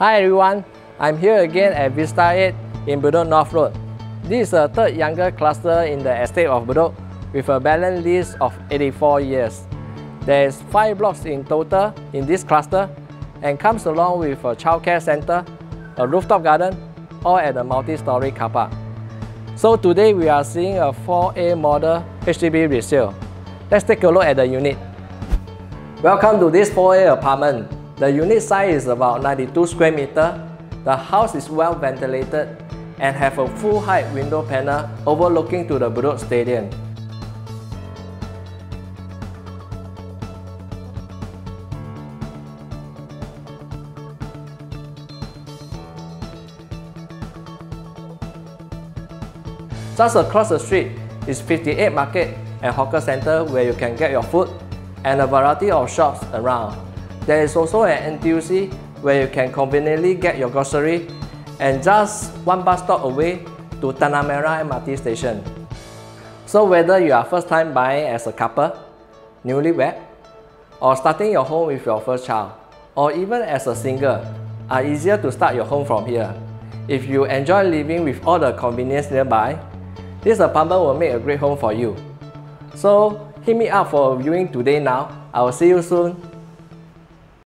Hi everyone, I'm here again at Vista 8 in Bedok North Road. This is the third younger cluster in the estate of Bedok with a balance lease of 84 years. There is 5 blocks in total in this cluster and comes along with a childcare centre, a rooftop garden, all at a multi-storey car park. So today we are seeing a 4A model HDB resale. Let's take a look at the unit. Welcome to this 4A apartment. The unit size is about 92 square meter. The house is well ventilated and have a full height window panel overlooking to the Bedok Stadium. Just across the street is 58 Market and Hawker Center, where you can get your food and a variety of shops around. There is also an NTUC where you can conveniently get your grocery, and just one bus stop away to Tanah Merah MRT station. So whether you are first time buying as a couple, newlywed, or starting your home with your first child, or even as a single, are easier to start your home from here. If you enjoy living with all the convenience nearby, this apartment will make a great home for you. So hit me up for a viewing today now. I will see you soon.